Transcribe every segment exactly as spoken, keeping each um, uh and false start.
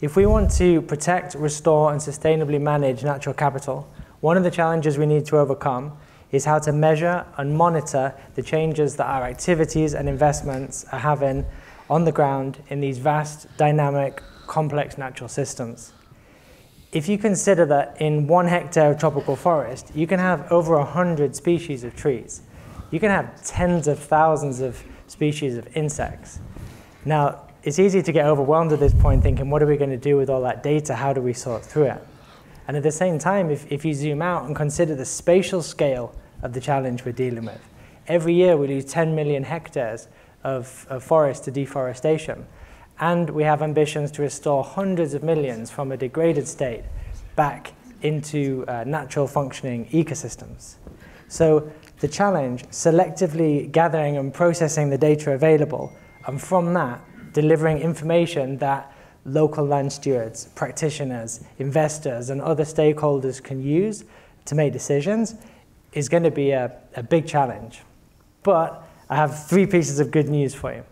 If we want to protect, restore, and sustainably manage natural capital, one of the challenges we need to overcome is how to measure and monitor the changes that our activities and investments are having on the ground in these vast, dynamic, complex natural systems. If you consider that in one hectare of tropical forest, you can have over one hundred species of trees. You can have tens of thousands of species of insects. Now, it's easy to get overwhelmed at this point thinking, what are we going to do with all that data? How do we sort through it? And at the same time, if, if you zoom out and consider the spatial scale of the challenge we're dealing with, every year we lose ten million hectares of, of forest to deforestation. And we have ambitions to restore hundreds of millions from a degraded state back into uh, natural functioning ecosystems. So the challenge, selectively gathering and processing the data available, and from that, delivering information that local land stewards, practitioners, investors, and other stakeholders can use to make decisions is going to be a, a big challenge. But I have three pieces of good news for you.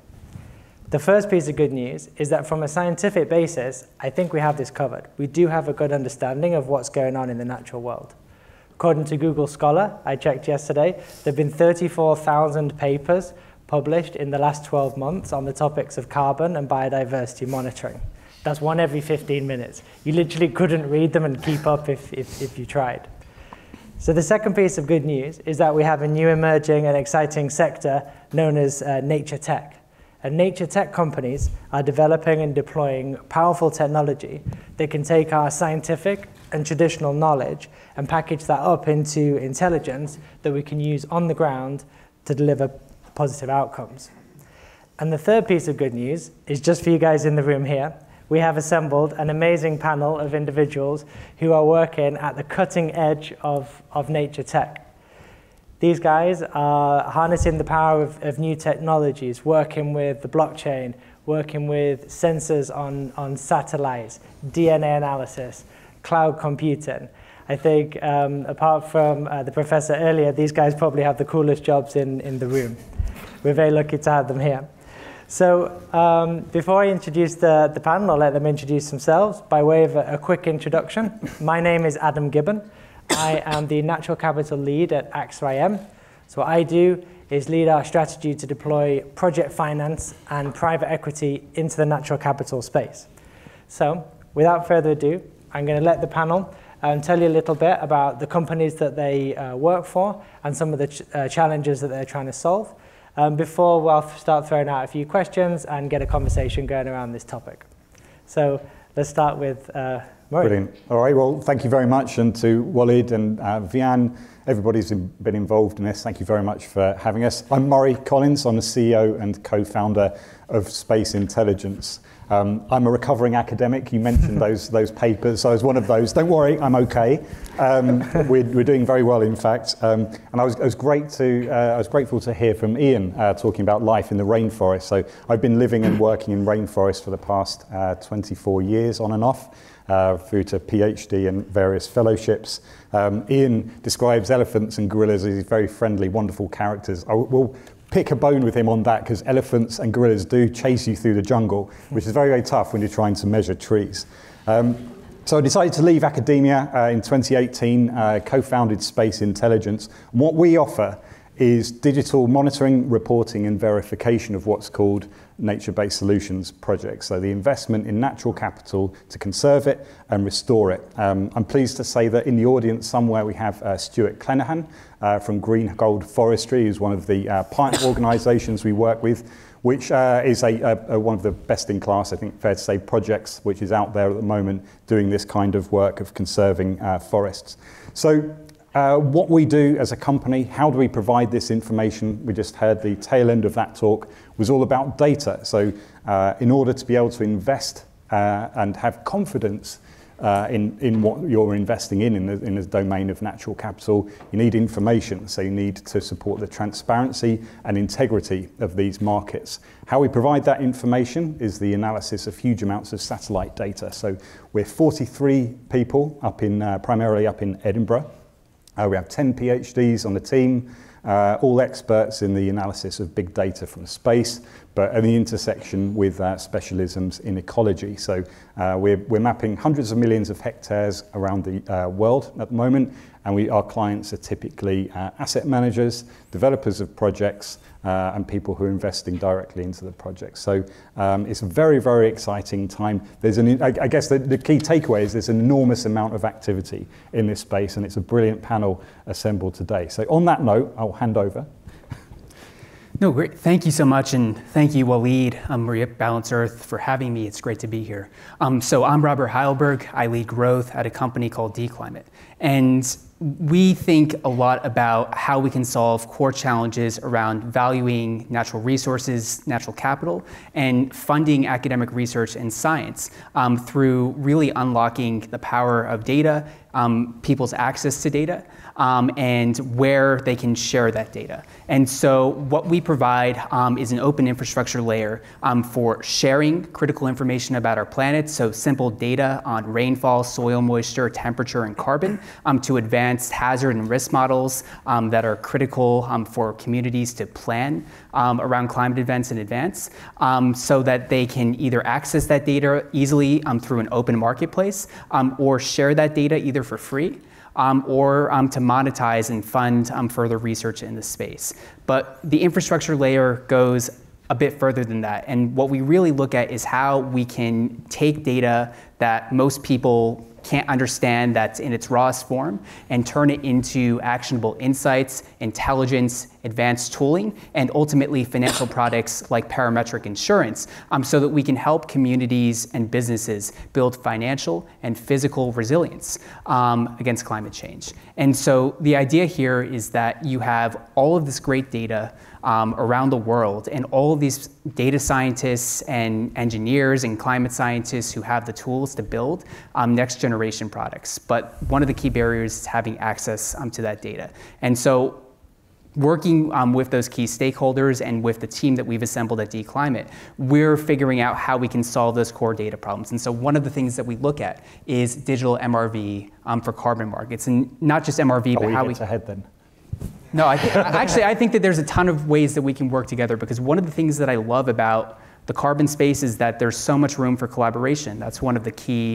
The first piece of good news is that from a scientific basis, I think we have this covered. We do have a good understanding of what's going on in the natural world. According to Google Scholar, I checked yesterday, there have been thirty-four thousand papers published in the last twelve months on the topics of carbon and biodiversity monitoring. That's one every fifteen minutes. You literally couldn't read them and keep up if, if, if you tried. So the second piece of good news is that we have a new emerging and exciting sector known as uh, nature tech. And nature tech companies are developing and deploying powerful technology that can take our scientific and traditional knowledge and package that up into intelligence that we can use on the ground to deliver positive outcomes. And the third piece of good news is just for you guys in the room here. We have assembled an amazing panel of individuals who are working at the cutting edge of, of nature tech. These guys are harnessing the power of, of new technologies, working with the blockchain, working with sensors on, on satellites, D N A analysis, cloud computing. I think um, apart from uh, the professor earlier, these guys probably have the coolest jobs in, in the room. We're very lucky to have them here. So um, before I introduce the, the panel, I'll let them introduce themselves by way of a, a quick introduction. My name is Adam Gibbon. I am the Natural Capital Lead at A X A I M. So what I do is lead our strategy to deploy project finance and private equity into the natural capital space. So without further ado, I'm going to let the panel and tell you a little bit about the companies that they uh, work for and some of the ch uh, challenges that they're trying to solve. Um, before we'll start throwing out a few questions and get a conversation going around this topic. So let's start with uh, Murray. Brilliant. All right, well, thank you very much. And to Waleed and uh, Vian, everybody's been involved in this. Thank you very much for having us. I'm Murray Collins. I'm the C E O and co-founder of Space Intelligence. Um, I'm a recovering academic. You mentioned those, those papers. I was one of those. Don't worry, I'm okay. Um, we're, we're doing very well, in fact. Um, and I was, I was great to, uh, I was grateful to hear from Ian uh, talking about life in the rainforest. So I've been living and working in rainforest for the past uh, twenty-four years on and off, uh, through to PhD and various fellowships. Um, Ian describes elephants and gorillas as very friendly, wonderful characters. I will pick a bone with him on that, because elephants and gorillas do chase you through the jungle, which is very, very tough when you're trying to measure trees. Um, so I decided to leave academia uh, in twenty eighteen, uh, co-founded Space Intelligence. And what we offer is digital monitoring, reporting, and verification of what's called nature-based solutions projects. So the investment in natural capital to conserve it and restore it. Um, I'm pleased to say that in the audience somewhere we have uh, Stuart Clenaghan uh, from Green Gold Forestry, who's one of the uh, partner organisations we work with, which uh, is a, a, a one of the best in class, I think fair to say, projects which is out there at the moment doing this kind of work of conserving uh, forests. So Uh, what we do as a company, how do we provide this information? We just heard the tail end of that talk was all about data. So uh, in order to be able to invest uh, and have confidence uh, in, in what you're investing in, in the, in the domain of natural capital, you need information. So you need to support the transparency and integrity of these markets. How we provide that information is the analysis of huge amounts of satellite data. So we're forty-three people up in, uh, primarily up in Edinburgh. Uh, we have ten PhDs on the team, uh, all experts in the analysis of big data from space, but at the intersection with uh, specialisms in ecology. So uh, we're, we're mapping hundreds of millions of hectares around the uh, world at the moment, and we, our clients are typically uh, asset managers, developers of projects, uh, and people who are investing directly into the project. So um, it's a very, very exciting time. There's an, I, I guess the, the key takeaway is there's an enormous amount of activity in this space, and it's a brilliant panel assembled today. So on that note, I'll hand over. No, great. Thank you so much, and thank you, Waleed, um, Rebalance Earth, for having me. It's great to be here. Um, so I'm Robert Heilberg. I lead growth at a company called dClimate, and we think a lot about how we can solve core challenges around valuing natural resources, natural capital, and funding academic research and science um, through really unlocking the power of data, um, people's access to data, um, and where they can share that data. And so what we provide um, is an open infrastructure layer um, for sharing critical information about our planet, so simple data on rainfall, soil moisture, temperature, and carbon, um, to advance hazard and risk models um, that are critical um, for communities to plan um, around climate events in advance, um, so that they can either access that data easily um, through an open marketplace, um, or share that data either for free Um, or um, to monetize and fund um, further research in the space. But the infrastructure layer goes a bit further than that. And what we really look at is how we can take data that most people can't understand, that's in its rawest form, and turn it into actionable insights, intelligence, advanced tooling, and ultimately financial products like parametric insurance, um, so that we can help communities and businesses build financial and physical resilience um, against climate change. And so the idea here is that you have all of this great data um, around the world, and all of these data scientists and engineers and climate scientists who have the tools to build um, next generation products. But one of the key barriers is having access um, to that data. And so working um, with those key stakeholders and with the team that we've assembled at dClimate, we're figuring out how we can solve those core data problems. And so one of the things that we look at is digital M R V um, for carbon markets, and not just M R V, oh, but we how we- ahead then. No, I th actually, I think that there's a ton of ways that we can work together, because one of the things that I love about the carbon space is that there's so much room for collaboration. That's one of the key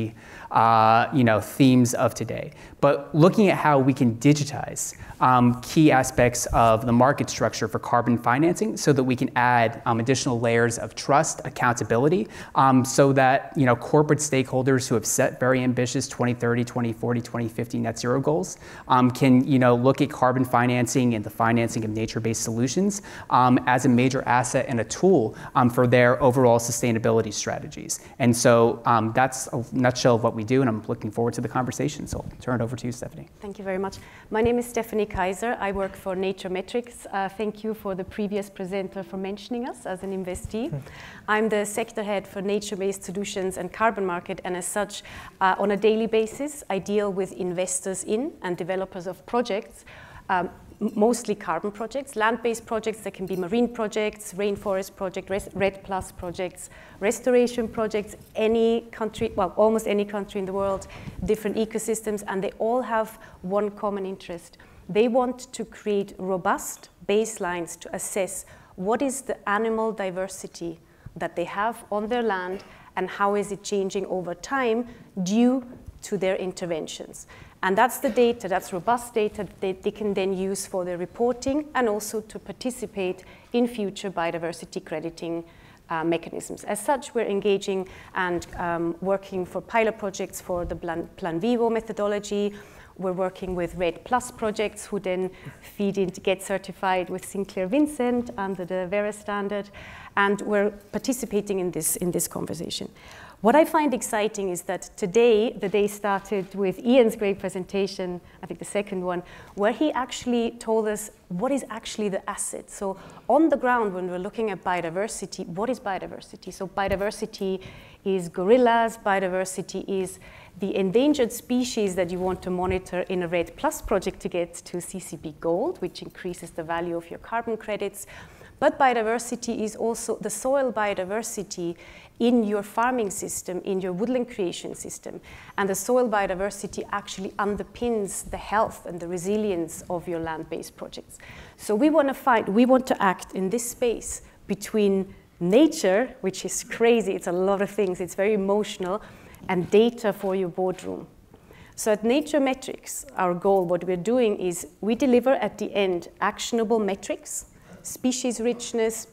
uh, you know, themes of today. But looking at how we can digitize um, key aspects of the market structure for carbon financing, so that we can add um, additional layers of trust, accountability, um, so that you know, corporate stakeholders who have set very ambitious twenty thirty, twenty forty, twenty fifty net zero goals um, can you know, look at carbon financing and the financing of nature-based solutions um, as a major asset and a tool um, for their overall sustainability strategies. And so um, that's a nutshell of what we do, and I'm looking forward to the conversation. So I'll turn it over to you, Stephanie. Thank you very much. My name is Stephanie Kaiser. I work for NatureMetrics. Uh, thank you for the previous presenter for mentioning us as an investee. Mm. I'm the sector head for nature-based solutions and carbon market, and as such, uh, on a daily basis, I deal with investors in and developers of projects, um, mostly carbon projects, land-based projects that can be marine projects, rainforest projects, REDD-plus projects, restoration projects, any country, well, almost any country in the world, different ecosystems, and they all have one common interest. They want to create robust baselines to assess what is the animal diversity that they have on their land and how is it changing over time due to their interventions. And that's the data, that's robust data that they can then use for their reporting and also to participate in future biodiversity crediting uh, mechanisms. As such, we're engaging and um, working for pilot projects for the Plan, Plan Vivo methodology. We're working with REDD-plus projects who then feed in to get certified with Sinclair Vincent under the Vera standard. And we're participating in this, in this conversation. What I find exciting is that today, the day started with Ian's great presentation, I think the second one, where he actually told us what is actually the asset. So on the ground, when we're looking at biodiversity, what is biodiversity? So biodiversity is gorillas, biodiversity is the endangered species that you want to monitor in a REDD-plus project to get to C C B Gold, which increases the value of your carbon credits. But biodiversity is also the soil biodiversity in your farming system, in your woodland creation system. And the soil biodiversity actually underpins the health and the resilience of your land-based projects. So we want to find, we want to act in this space between nature, which is crazy, it's a lot of things, it's very emotional, and data for your boardroom. So at NatureMetrics, our goal, what we're doing is we deliver at the end actionable metrics, species richness,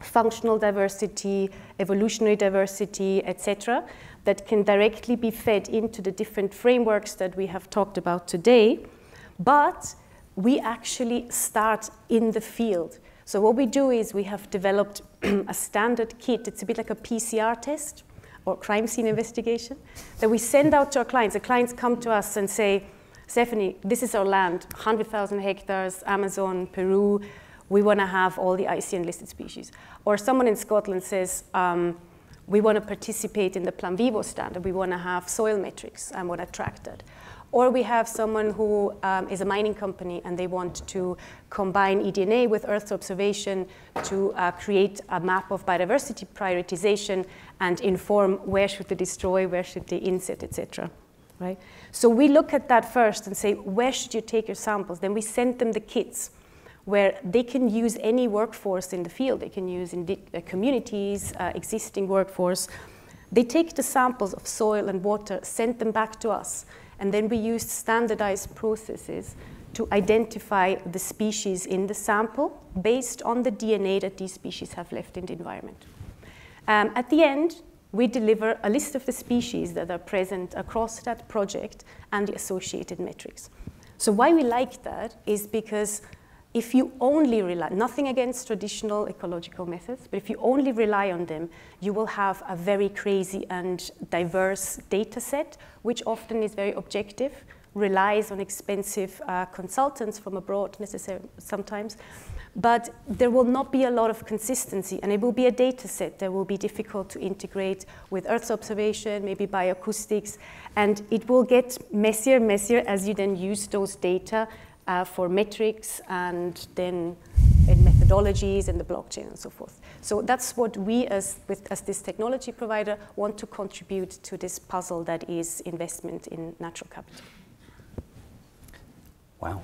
functional diversity, evolutionary diversity, et cetera, that can directly be fed into the different frameworks that we have talked about today. But we actually start in the field. So what we do is we have developed a standard kit. It's a bit like a P C R test or crime scene investigation that we send out to our clients. The clients come to us and say, Stephanie, this is our land, one hundred thousand hectares, Amazon, Peru. We want to have all the I U C N listed species. Or someone in Scotland says, um, we want to participate in the Plan Vivo standard. We want to have soil metrics and want to track that. Or we have someone who um, is a mining company and they want to combine eDNA with Earth observation to uh, create a map of biodiversity prioritization and inform where should they destroy, where should they inset, et cetera. Right? So we look at that first and say, where should you take your samples? Then we send them the kits where they can use any workforce in the field. They can use in uh, communities, uh, existing workforce. They take the samples of soil and water, send them back to us. And then we used standardized processes to identify the species in the sample based on the D N A that these species have left in the environment. Um, at the end, we deliver a list of the species that are present across that project and the associated metrics. So why we like that is because if you only rely, nothing against traditional ecological methods, but if you only rely on them, you will have a very crazy and diverse data set, which often is very objective, relies on expensive uh, consultants from abroad necessarily sometimes, but there will not be a lot of consistency, and it will be a data set that will be difficult to integrate with Earth's observation, maybe bioacoustics, and it will get messier and messier as you then use those data Uh, for metrics and then in methodologies and the blockchain and so forth. So that's what we as, with, as this technology provider want to contribute to this puzzle that is investment in natural capital. Wow.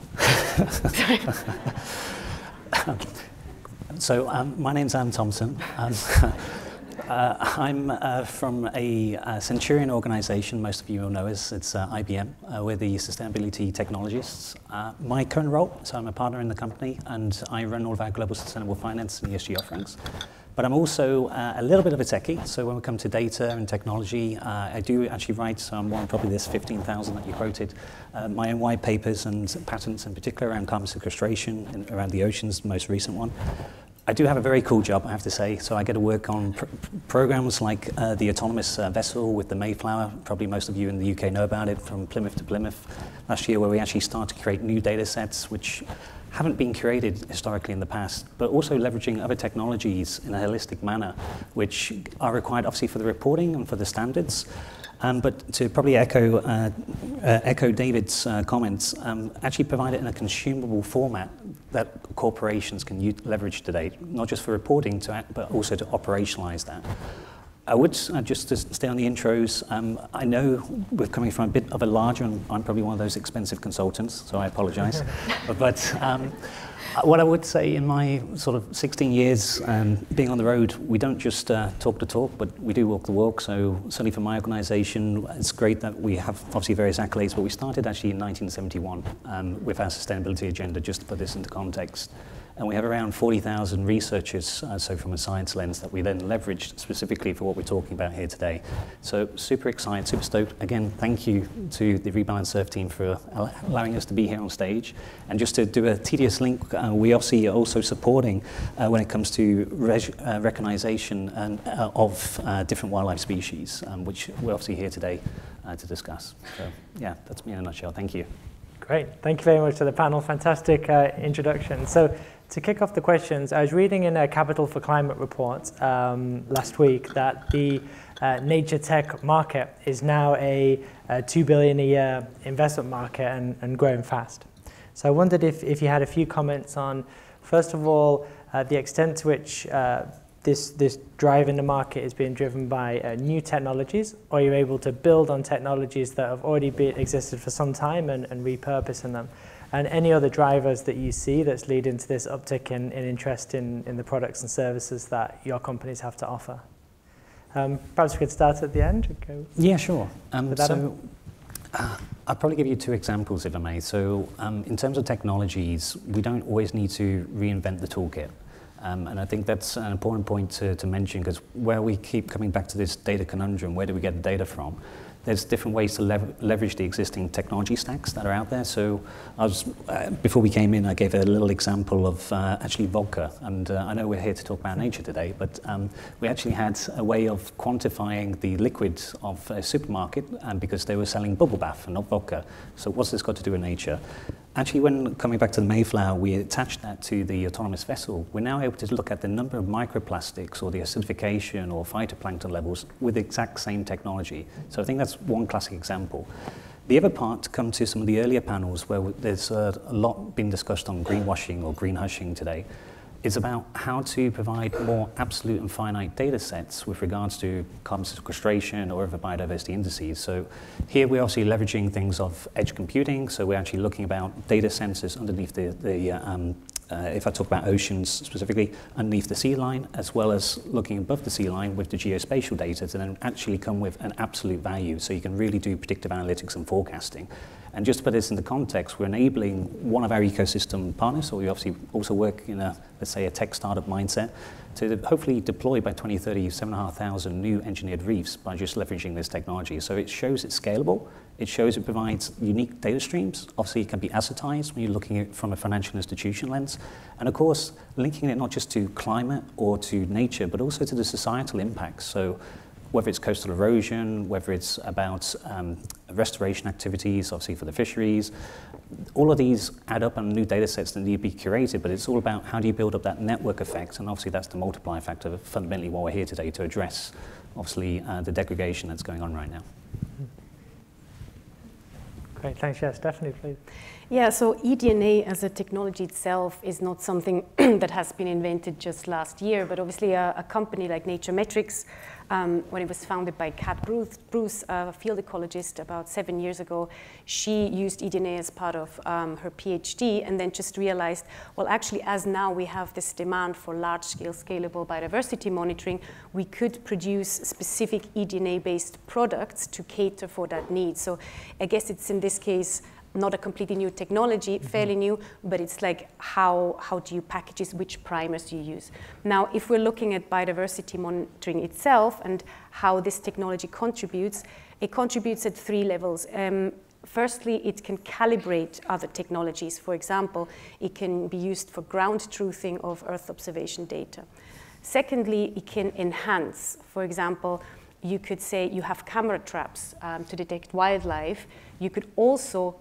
So um, my name's Anne Thompson. Um, uh, I'm uh, from a, a Centurion organization most of you will know is, it's uh, I B M. Uh, we're the sustainability technologists. Uh, my current role, so I'm a partner in the company and I run all of our global sustainable finance and E S G offerings. But I'm also uh, a little bit of a techie, so when we come to data and technology, uh, I do actually write some, well, probably this fifteen thousand that you quoted, uh, my own white papers and patents in particular around carbon sequestration, and around the oceans, the most recent one. I do have a very cool job, I have to say, so I get to work on pr programs like uh, the autonomous uh, vessel with the Mayflower, probably most of you in the U K know about it, from Plymouth to Plymouth last year, where we actually started to create new data sets which haven't been created historically in the past, but also leveraging other technologies in a holistic manner, which are required obviously for the reporting and for the standards. Um, but to probably echo, uh, uh, echo David's uh, comments, um, actually provide it in a consumable format that corporations can use, leverage today, not just for reporting, to act, but also to operationalize that. I would, uh, just to stay on the intros, um, I know we're coming from a bit of a larger, and I'm probably one of those expensive consultants, so I apologize. But um, what I would say in my sort of sixteen years um, being on the road, we don't just uh, talk the talk, but we do walk the walk. So certainly for my organization, it's great that we have obviously various accolades, but we started actually in nineteen seventy-one um, with our sustainability agenda, just to put this into context. And we have around forty thousand researchers, uh, so from a science lens, that we then leveraged specifically for what we're talking about here today. So super excited, super stoked. Again, thank you to the Rebalance Earth team for allowing us to be here on stage. And just to do a tedious link, uh, we obviously are also supporting uh, when it comes to reg uh, recognition and, uh, of uh, different wildlife species, um, which we're obviously here today uh, to discuss. So yeah, that's me in a nutshell. Thank you. Great. Thank you very much to the panel. Fantastic uh, introduction. So, to kick off the questions, I was reading in a Capital for Climate report um, last week that the uh, nature tech market is now a, a two billion a year investment market and, and growing fast. So I wondered if, if you had a few comments on, first of all, uh, the extent to which uh, this, this drive in the market is being driven by uh, new technologies, or you're able to build on technologies that have already been, existed for some time and, and repurposing them. and any other drivers that you see that's leading to this uptick in, in interest in, in the products and services that your companies have to offer. Um, perhaps we could start at the end. Okay. Yeah, sure. Um, so, uh, I'll probably give you two examples, if I may. So um, in terms of technologies, we don't always need to reinvent the toolkit. Um, and I think that's an important point to, to mention, because where we keep coming back to this data conundrum, where do we get data from? There's different ways to lever leverage the existing technology stacks that are out there. So I was, uh, before we came in, I gave a little example of uh, actually vodka. And uh, I know we're here to talk about nature today, but um, we actually had a way of quantifying the liquids of a supermarket um, because they were selling bubble bath and not vodka. So what's this got to do with nature? Actually, when coming back to the Mayflower, we attached that to the autonomous vessel. We're now able to look at the number of microplastics or the acidification or phytoplankton levels with the exact same technology. So I think that's one classic example. The other part comes to some of the earlier panels where there's a lot been discussed on greenwashing or green hushing today. It's about how to provide more absolute and finite data sets with regards to carbon sequestration or other biodiversity indices. So here we're obviously leveraging things of edge computing, so we're actually looking about data sensors underneath the, the um, uh, if I talk about oceans specifically, underneath the sea line, as well as looking above the sea line with the geospatial data to then actually come with an absolute value, so you can really do predictive analytics and forecasting. And just to put this into context, we're enabling one of our ecosystem partners, so we obviously also work in a, let's say, a tech startup mindset, to hopefully deploy by twenty thirty seven thousand five hundred new engineered reefs by just leveraging this technology. So it shows it's scalable, it shows it provides unique data streams, obviously it can be assetized when you're looking at it from a financial institution lens, and of course, linking it not just to climate or to nature, but also to the societal impacts. So whether it's coastal erosion, whether it's about um, restoration activities, obviously for the fisheries. All of these add up on new data sets that need to be curated, but it's all about how do you build up that network effect, and obviously that's the multiplier factor, fundamentally what we're here today to address, obviously uh, the degradation that's going on right now. Great, thanks. Yeah, Stephanie, please. Yeah, so eDNA as a technology itself is not something that has been invented just last year, but obviously a, a company like NatureMetrics, um, when it was founded by Kat Bruce, Bruce, a field ecologist about seven years ago, she used eDNA as part of um, her PhD, and then just realized, well, actually, as now we have this demand for large-scale, scalable biodiversity monitoring, we could produce specific eDNA-based products to cater for that need. So I guess it's in this case, not a completely new technology, mm-hmm. fairly new, but it's like how, how do you package this, which primers you use. Now, if we're looking at biodiversity monitoring itself and how this technology contributes, it contributes at three levels. Um, Firstly, it can calibrate other technologies. For example, it can be used for ground truthing of Earth observation data. Secondly, it can enhance. For example, you could say you have camera traps um, to detect wildlife. You could also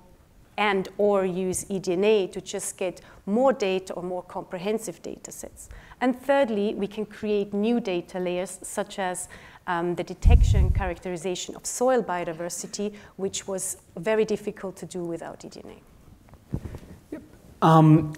and or use eDNA to just get more data or more comprehensive data sets. And thirdly, we can create new data layers, such as um, the detection characterization of soil biodiversity, which was very difficult to do without eDNA. Yep. Um,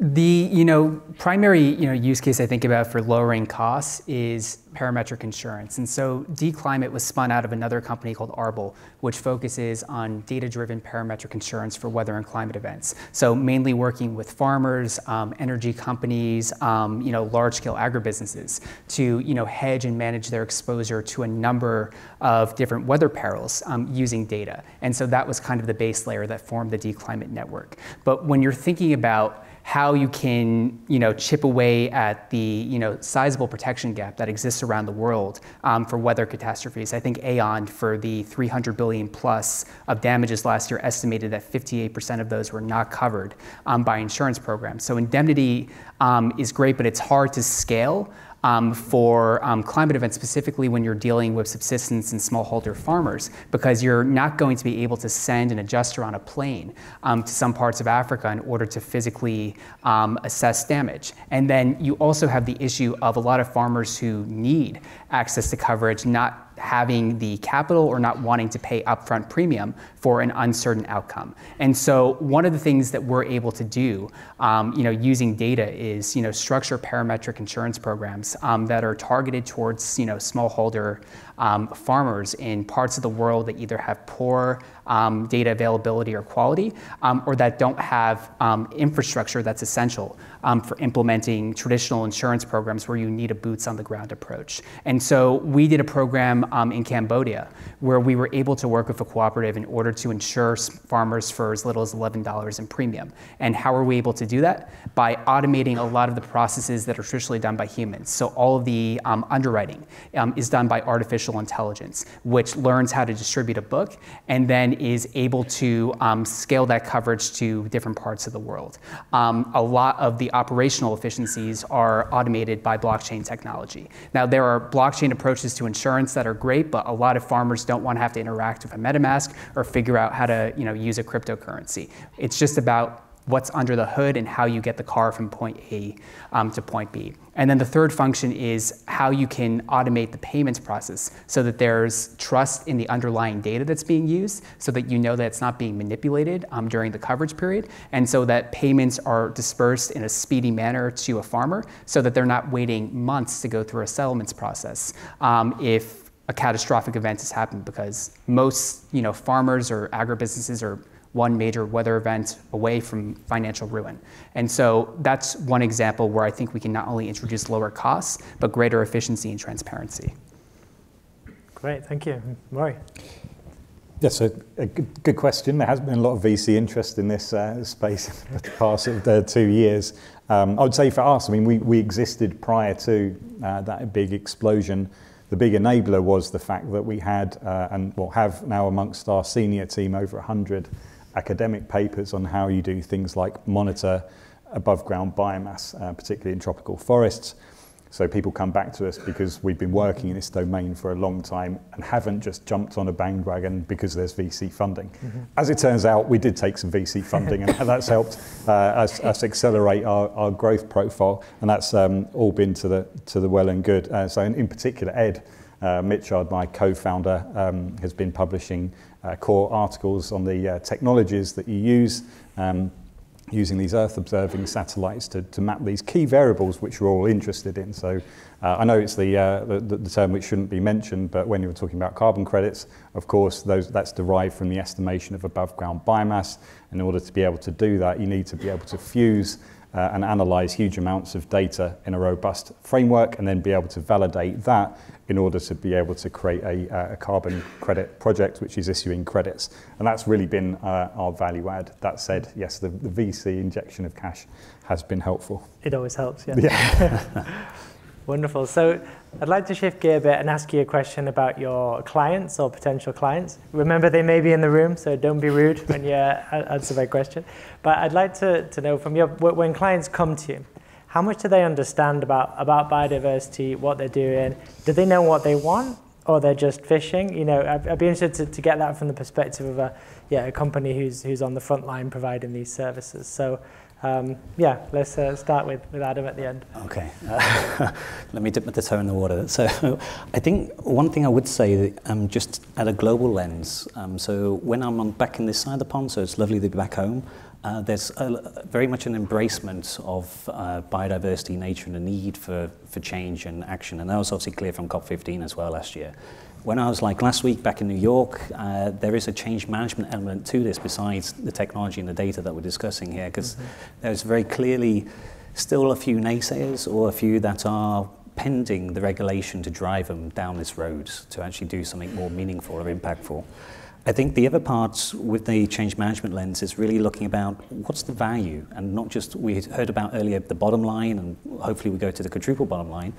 the you know, primary you know, use case I think about for lowering costs is parametric insurance. And so dClimate was spun out of another company called Arbol, which focuses on data-driven parametric insurance for weather and climate events. So mainly working with farmers, um, energy companies, um, you know, large-scale agribusinesses to you know, hedge and manage their exposure to a number of different weather perils um, using data. And so that was kind of the base layer that formed the dClimate network. But when you're thinking about how you can you know, chip away at the you know, sizable protection gap that exists around the world um, for weather catastrophes. I think Aon, for the three hundred billion plus of damages last year, estimated that fifty-eight percent of those were not covered um, by insurance programs. So indemnity um, is great, but it's hard to scale um, for um, climate events, specifically when you're dealing with subsistence and smallholder farmers, because you're not going to be able to send an adjuster on a plane um, to some parts of Africa in order to physically um, assess damage. And then you also have the issue of a lot of farmers who need access to coverage, not having the capital or not wanting to pay upfront premium for an uncertain outcome. And so one of the things that we're able to do, um, you know, using data is, you know, structure parametric insurance programs um, that are targeted towards, you know, smallholder um, farmers in parts of the world that either have poor um, data availability or quality, um, or that don't have um, infrastructure that's essential um, for implementing traditional insurance programs where you need a boots on the ground approach. And so we did a program um, in Cambodia where we were able to work with a cooperative in order to insure farmers for as little as eleven dollars in premium. And how are we able to do that? By automating a lot of the processes that are traditionally done by humans. So all of the um, underwriting um, is done by artificial intelligence, which learns how to distribute a book and then is able to um, scale that coverage to different parts of the world. Um, a lot of the operational efficiencies are automated by blockchain technology. Now, there are blockchain approaches to insurance that are great, but a lot of farmers don't want to have to interact with a MetaMask or figure out how to, you know, use a cryptocurrency. It's just about what's under the hood and how you get the car from point A um, to point B. And then the third function is how you can automate the payments process so that there's trust in the underlying data that's being used, so that you know that it's not being manipulated um, during the coverage period, and so that payments are dispersed in a speedy manner to a farmer so that they're not waiting months to go through a settlements process um, if a catastrophic event has happened, because most, you know, farmers or agribusinesses are one major weather event away from financial ruin. And so that's one example where I think we can not only introduce lower costs, but greater efficiency and transparency. Great, thank you. Murray. Yes, a, a good, good question. There has been a lot of V C interest in this uh, space for the past uh, two years. Um, I would say for us, I mean, we, we existed prior to uh, that big explosion. The big enabler was the fact that we had, uh, and well, have now amongst our senior team, over one hundred academic papers on how you do things like monitor above ground biomass, uh, particularly in tropical forests. So people come back to us because we've been working in this domain for a long time and haven't just jumped on a bandwagon because there's V C funding. Mm-hmm. As it turns out, we did take some V C funding, and that's helped uh, us, us accelerate our, our growth profile, and that's um, all been to the, to the well and good. Uh, so in, in particular, Ed uh, Mitchard, my co-founder, um, has been publishing Uh, core articles on the uh, technologies that you use, um, using these Earth observing satellites to, to map these key variables which we're all interested in. So uh, I know it's the, uh, the, the term which shouldn't be mentioned, but when you were talking about carbon credits, of course, those, that's derived from the estimation of above ground biomass. In order to be able to do that, you need to be able to fuse uh, and analyze huge amounts of data in a robust framework, and then be able to validate that in order to be able to create a, a carbon credit project which is issuing credits. And that's really been uh, our value add. That said, yes, the, the V C injection of cash has been helpful. It always helps, yeah. yeah. Wonderful. So I'd like to shift gear a bit and ask you a question about your clients or potential clients. Remember, they may be in the room, so don't be rude when you answer that question. But I'd like to, to know from you, when clients come to you, how much do they understand about, about biodiversity, what they're doing? Do they know what they want, or they're just fishing? You know, I'd, I'd be interested to, to get that from the perspective of a, yeah, a company who's, who's on the front line providing these services. So um, yeah, let's uh, start with, with Adam at the end. Okay, uh, let me dip my toe in the water. So I think one thing I would say, um, just at a global lens, um, so when I'm on back in this side of the pond, so it's lovely to be back home, Uh, there's a, very much an embracement of uh, biodiversity, nature, and the need for, for change and action. And that was obviously clear from COP fifteen as well last year. When I was like last week back in New York, uh, there is a change management element to this besides the technology and the data that we're discussing here, because mm-hmm. there's very clearly still a few naysayers or a few that are pending the regulation to drive them down this road to actually do something more meaningful or impactful. I think the other part with the change management lens is really looking about what's the value, and not just, we heard about earlier the bottom line, and hopefully we go to the quadruple bottom line,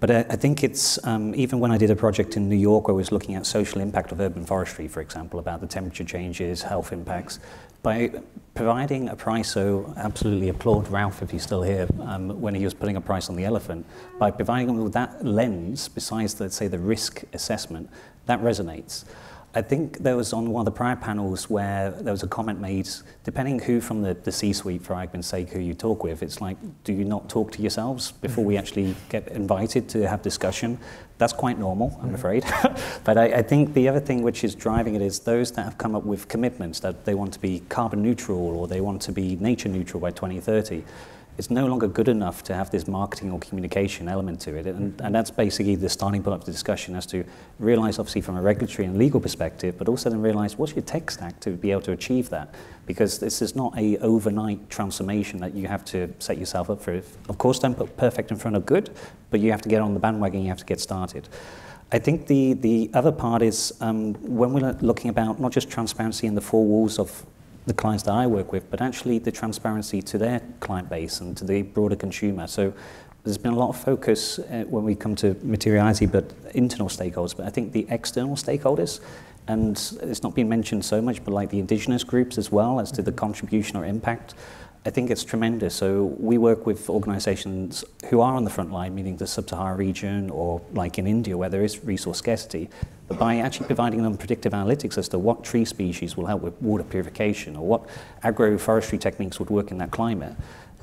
but I, I think it's, um, even when I did a project in New York where I was looking at social impact of urban forestry, for example, about the temperature changes, health impacts, by providing a price, so absolutely applaud Ralph if he's still here, um, when he was putting a price on the elephant, by providing them with that lens, besides, let's say, the risk assessment, that resonates. I think there was on one of the prior panels where there was a comment made, depending who from the, the C-suite, for argument's sake, who you talk with, it's like, do you not talk to yourselves before we actually get invited to have discussion? That's quite normal, I'm afraid. But I, I think the other thing which is driving it is those that have come up with commitments that they want to be carbon neutral or they want to be nature neutral by twenty thirty. It's no longer good enough to have this marketing or communication element to it. And, and that's basically the starting point of the discussion, as to realize, obviously, from a regulatory and legal perspective, but also then realize what's your tech stack to be able to achieve that? Because this is not a overnight transformation that you have to set yourself up for. Of course, don't put perfect in front of good, but you have to get on the bandwagon, you have to get started. I think the, the other part is um, when we're looking about not just transparency in the four walls of the clients that I work with, but actually the transparency to their client base and to the broader consumer. So there's been a lot of focus uh, when we come to materiality, but internal stakeholders, but I think the external stakeholders, and it's not been mentioned so much, but like the indigenous groups as well, as to the contribution or impact, I think it's tremendous. So we work with organizations who are on the front line, meaning the sub-Saharan region or like in India where there is resource scarcity, but by actually providing them predictive analytics as to what tree species will help with water purification or what agroforestry techniques would work in that climate.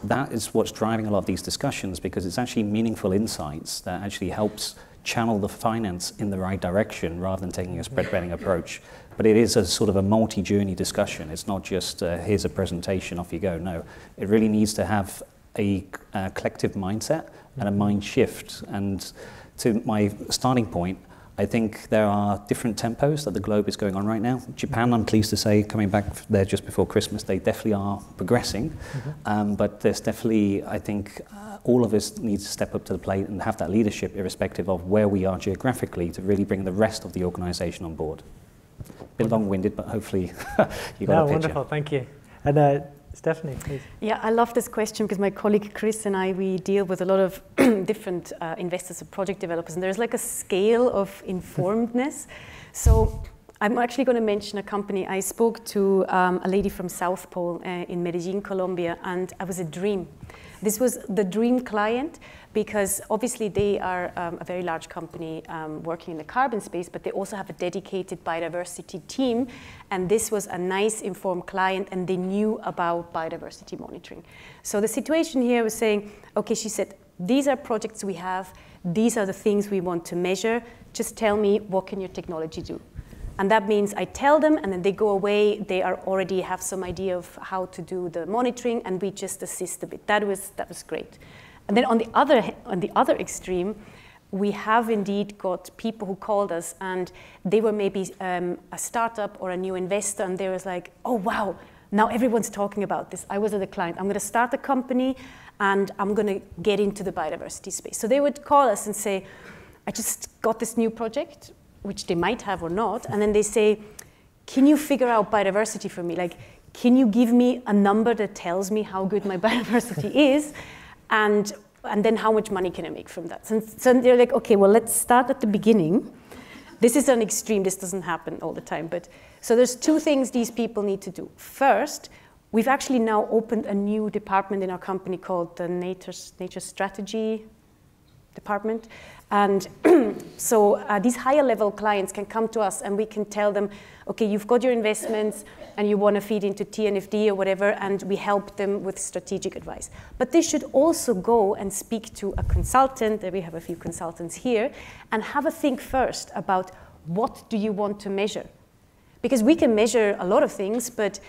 That is what's driving a lot of these discussions, because it's actually meaningful insights that actually helps channel the finance in the right direction rather than taking a spreadbetting approach. But it is a sort of a multi-journey discussion. It's not just, uh, here's a presentation, off you go. No, it really needs to have a, a collective mindset and a mind shift. And to my starting point, I think there are different tempos that the globe is going on right now. Japan, I'm pleased to say, coming back there just before Christmas, they definitely are progressing. Mm-hmm. um, but there's definitely, I think, uh, all of us need to step up to the plate and have that leadership, irrespective of where we are geographically, to really bring the rest of the organisation on board. Bit long-winded, but hopefully you got no, a picture. Wonderful, thank you. And uh, Stephanie, please. Yeah, I love this question because my colleague Chris and I, we deal with a lot of different uh, investors and project developers, and there's like a scale of informedness. So I'm actually going to mention a company. I spoke to um, a lady from South Pole uh, in Medellin, Colombia, and I was a dream. This was the dream client, because obviously they are um, a very large company um, working in the carbon space, but they also have a dedicated biodiversity team. And this was a nice informed client, and they knew about biodiversity monitoring. So the situation here was saying, okay, she said, these are projects we have. These are the things we want to measure. Just tell me, what can your technology do? And that means I tell them, and then they go away. They are already have some idea of how to do the monitoring, and we just assist a bit. That was, that was great. And then on the other, on the other extreme, we have indeed got people who called us, and they were maybe um, a startup or a new investor, and they was like, oh, wow, now everyone's talking about this. I was at a client. I'm going to start a company, and I'm going to get into the biodiversity space. So they would call us and say, I just got this new project, which they might have or not, and then they say, can you figure out biodiversity for me? Like, can you give me a number that tells me how good my biodiversity is, and, and then how much money can I make from that? So, so they're like, okay, well, let's start at the beginning. This is an extreme, this doesn't happen all the time. But so there's two things these people need to do. First, we've actually now opened a new department in our company called the Nature, Nature Strategy Department. And so uh, these higher level clients can come to us, and we can tell them, okay, you've got your investments and you want to feed into T N F D or whatever, and we help them with strategic advice. But they should also go and speak to a consultant, we have a few consultants here, and have a think first about what do you want to measure? Because we can measure a lot of things, but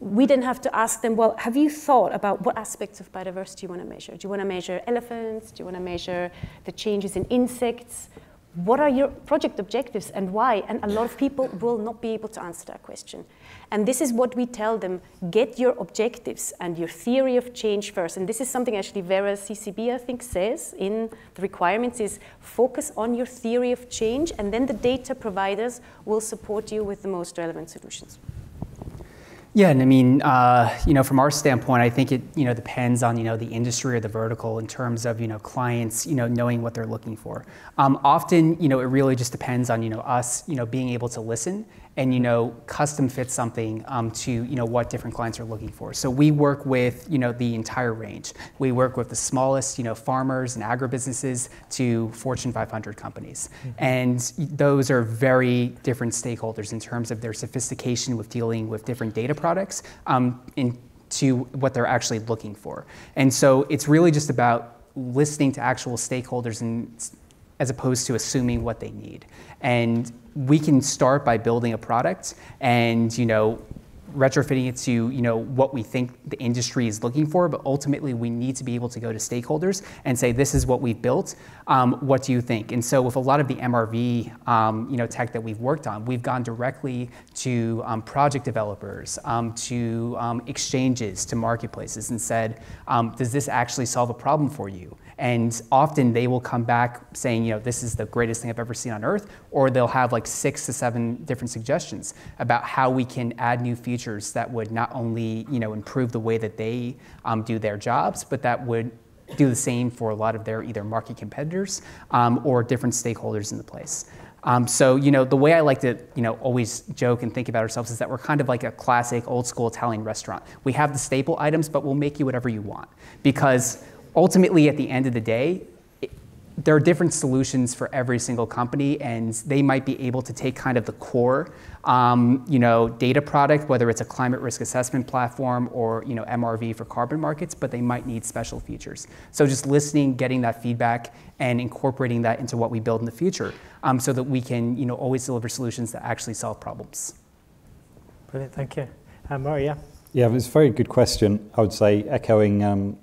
we then have to ask them, well, have you thought about what aspects of biodiversity you want to measure? Do you want to measure elephants? Do you want to measure the changes in insects? What are your project objectives and why? And a lot of people will not be able to answer that question. And this is what we tell them, get your objectives and your theory of change first. And this is something actually Vera C C B, I think, says in the requirements is focus on your theory of change, and then the data providers will support you with the most relevant solutions. Yeah, and I mean, uh, you know, from our standpoint, I think it, you know, depends on, you know, the industry or the vertical in terms of, you know, clients, you know, knowing what they're looking for. Um, often, you know, it really just depends on, you know, us, you know, being able to listen and you know custom fit something um, to you know what different clients are looking for. So we work with you know the entire range. We work with the smallest you know farmers and agribusinesses to Fortune five hundred companies, mm-hmm. and those are very different stakeholders in terms of their sophistication with dealing with different data products um, in to what they're actually looking for. And so it's really just about listening to actual stakeholders and as opposed to assuming what they need. And we can start by building a product and you know retrofitting it to you know what we think the industry is looking for, but ultimately we need to be able to go to stakeholders and say, this is what we've built, um, what do you think? And so with a lot of the M R V um, you know, tech that we've worked on, we've gone directly to um, project developers, um, to um, exchanges, to marketplaces and said, um, does this actually solve a problem for you? And often they will come back saying, you know, this is the greatest thing I've ever seen on Earth, or they'll have like six to seven different suggestions about how we can add new features that would not only, you know, improve the way that they um, do their jobs, but that would do the same for a lot of their either market competitors um, or different stakeholders in the place. Um, so, you know, the way I like to, you know, always joke and think about ourselves is that we're kind of like a classic old school Italian restaurant. We have the staple items, but we'll make you whatever you want, because ultimately, at the end of the day, it, there are different solutions for every single company, and they might be able to take kind of the core, um, you know, data product, whether it's a climate risk assessment platform or you know M R V for carbon markets, but they might need special features. So just listening, getting that feedback, and incorporating that into what we build in the future, um, so that we can you know always deliver solutions that actually solve problems. Brilliant, thank you, uh, Murray. Yeah, yeah, it's a very good question. I would say echoing. Um,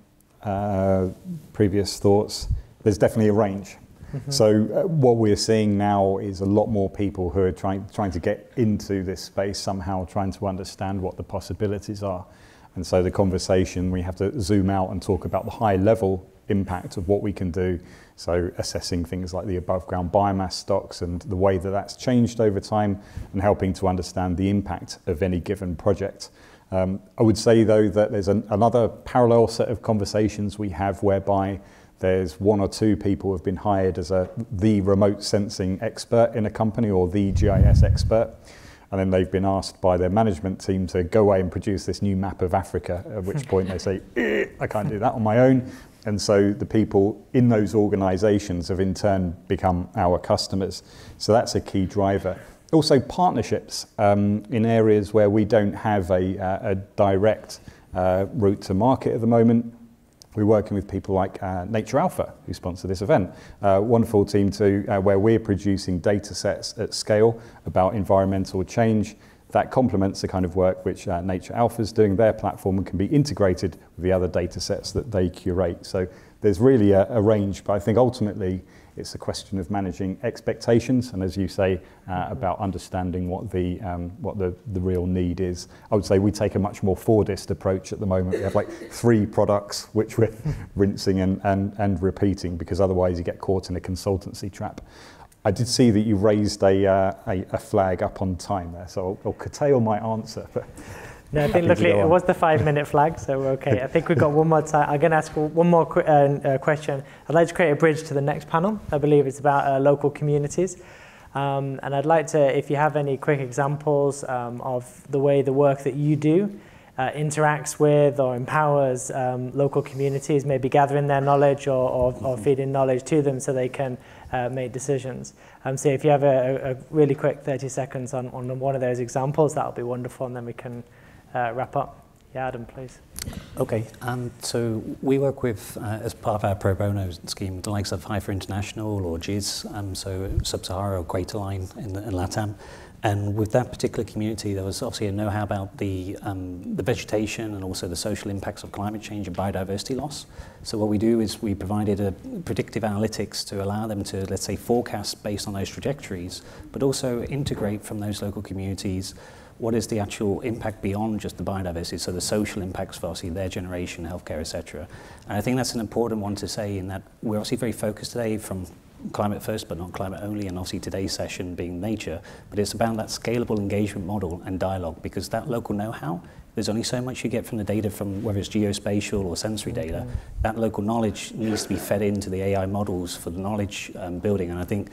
Uh, previous thoughts, there's definitely a range. Mm-hmm. So uh, what we're seeing now is a lot more people who are trying, trying to get into this space somehow, trying to understand what the possibilities are. And so the conversation, we have to zoom out and talk about the high level impact of what we can do. So assessing things like the above ground biomass stocks and the way that that's changed over time and helping to understand the impact of any given project. Um, I would say, though, that there's an, another parallel set of conversations we have whereby there's one or two people who have been hired as a, the remote sensing expert in a company or the G I S expert, and then they've been asked by their management team to go away and produce this new map of Africa, at which point they say, eh, I can't do that on my own. And so the people in those organizations have in turn become our customers. So that's a key driver. Also partnerships um, in areas where we don't have a, uh, a direct uh, route to market at the moment. We're working with people like uh, Nature Alpha, who sponsor this event. Uh, wonderful team too, uh, where we're producing data sets at scale about environmental change that complements the kind of work which uh, Nature Alpha is doing, their platform, and can be integrated with the other data sets that they curate. So there's really a, a range, but I think ultimately it's a question of managing expectations and, as you say, uh, about understanding what the um, what the, the real need is. I would say we take a much more Fordist approach at the moment. We have like three products which we're rinsing and, and, and repeating, because otherwise you get caught in a consultancy trap. I did see that you raised a, uh, a, a flag up on time there, so I'll, I'll curtail my answer. But no, I think luckily it was the five-minute flag, so we're okay. I think we've got one more time. I'm going to ask one more qu uh, uh, question. I'd like to create a bridge to the next panel. I believe it's about uh, local communities. Um, and I'd like to, if you have any quick examples um, of the way the work that you do uh, interacts with or empowers um, local communities, maybe gathering their knowledge or, or, mm-hmm. or feeding knowledge to them so they can uh, make decisions. Um, so if you have a, a really quick thirty seconds on, on one of those examples, that would be wonderful, and then we can Uh, wrap up. Yeah, Adam, please. Okay, um, so we work with, uh, as part of our pro bono scheme, the likes of Heifer International or G I S, um, so Sub-Sahara or Quaterline in, in LATAM. And with that particular community, there was obviously a know-how about the, um, the vegetation and also the social impacts of climate change and biodiversity loss. So what we do is we provided a predictive analytics to allow them to, let's say, forecast based on those trajectories, but also integrate from those local communities what is the actual impact beyond just the biodiversity, so the social impacts for obviously their generation, healthcare, et cetera. And I think that's an important one to say, in that we're obviously very focused today from climate first, but not climate only, and obviously today's session being nature, but it's about that scalable engagement model and dialogue, because that local know-how There's only so much you get from the data, from whether it's geospatial or sensory data. Okay. That local knowledge needs to be fed into the A I models for the knowledge um, building. And I think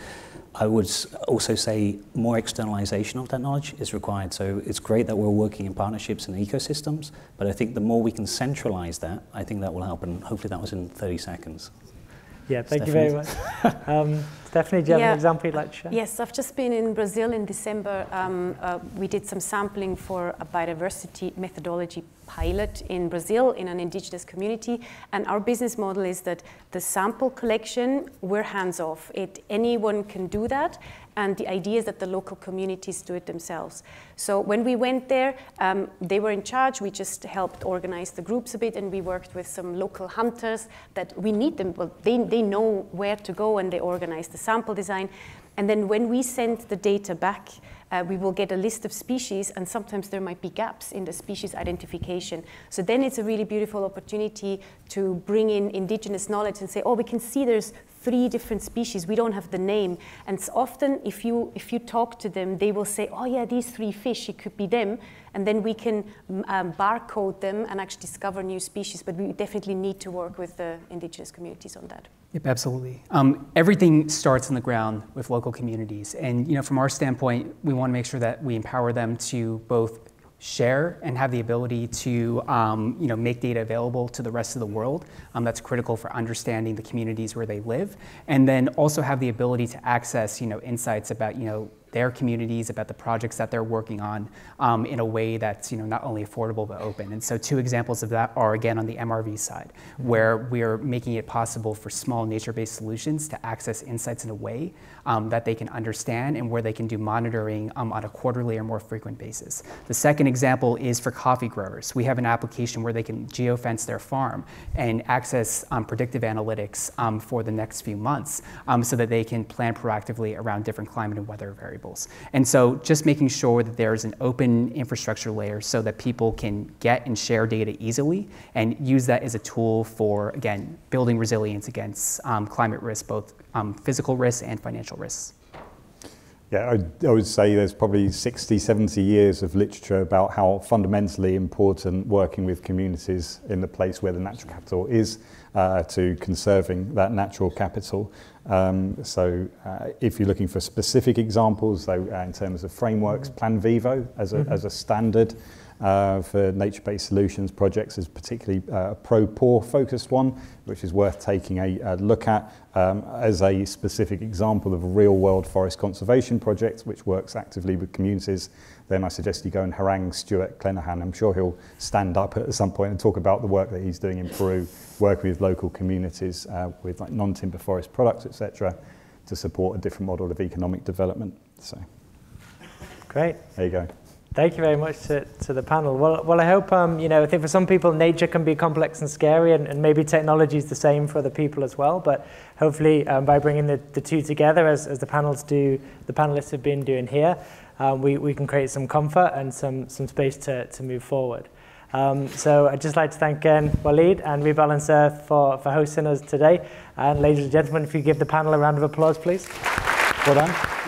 I would also say more externalization of that knowledge is required. So it's great that we're working in partnerships and ecosystems, but I think the more we can centralize that, I think that will help. And hopefully that was in thirty seconds. Yeah, thank Stephanie. you very much. Um, Stephanie, do you yeah. have an example you'd like to share? Yes, I've just been in Brazil in December. Um, uh, we did some sampling for a biodiversity methodology pilot in Brazil in an indigenous community. And our business model is that the sample collection, we're hands-off. It, anyone can do that. And the idea is that the local communities do it themselves. So when we went there, um, they were in charge. We just helped organize the groups a bit, and we worked with some local hunters that we need them, but they, they know where to go, and they organized the sample design. And then when we send the data back, uh, we will get a list of species, and sometimes there might be gaps in the species identification. So then it's a really beautiful opportunity to bring in indigenous knowledge and say, oh, we can see there's three different species, we don't have the name. And so often if you, if you talk to them, they will say, oh yeah, these three fish, it could be them. And then we can um, barcode them and actually discover new species, but we definitely need to work with the indigenous communities on that. Yep, absolutely. Um, everything starts on the ground with local communities. And you know, from our standpoint, we want to make sure that we empower them to both share and have the ability to um, you know, make data available to the rest of the world. Um, that's critical for understanding the communities where they live. And then also have the ability to access you know, insights about you know, their communities, about the projects that they're working on um, in a way that's you know, not only affordable but open. And so two examples of that are, again, on the M R V side, where we're making it possible for small nature-based solutions to access insights in a way um, that they can understand and where they can do monitoring um, on a quarterly or more frequent basis. The second example is for coffee growers. We have an application where they can geofence their farm and access um, predictive analytics um, for the next few months um, so that they can plan proactively around different climate and weather variables. And so just making sure that there's an open infrastructure layer so that people can get and share data easily and use that as a tool for, again, building resilience against um, climate risk, both um, physical risks and financial risks. Yeah, I, I would say there's probably sixty, seventy years of literature about how fundamentally important working with communities in the place where the natural capital is uh, to conserving that natural capital. Um, so uh, if you're looking for specific examples, though, uh, in terms of frameworks, Plan Vivo as a, mm-hmm. as a standard uh, for nature-based solutions projects is particularly uh, a pro-poor focused one, which is worth taking a, a look at um, as a specific example of a real-world forest conservation project which works actively with communities. Then I suggest you go and harangue Stuart Clenaghan. I'm sure he'll stand up at some point and talk about the work that he's doing in Peru, working with local communities uh, with like non-timber forest products, et cetera, to support a different model of economic development. So, great. There you go. Thank you very much to, to the panel. Well, well, I hope um, you know. I think for some people, nature can be complex and scary, and, and maybe technology is the same for other people as well. But hopefully, um, by bringing the, the two together, as, as the panels do, the panelists have been doing here, um, we we can create some comfort and some some space to to move forward. Um, so I'd just like to thank again Waleed and Rebalance Earth for for hosting us today. And ladies and gentlemen, if you give the panel a round of applause, please. Well done.